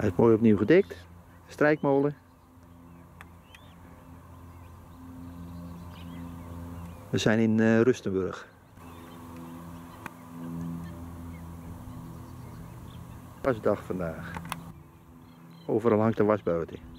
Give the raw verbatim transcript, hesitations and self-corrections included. Hij is mooi opnieuw gedikt. Strijkmolen. We zijn in uh, Rustenburg. Wasdag vandaag. Overal hangt de wasbuiten.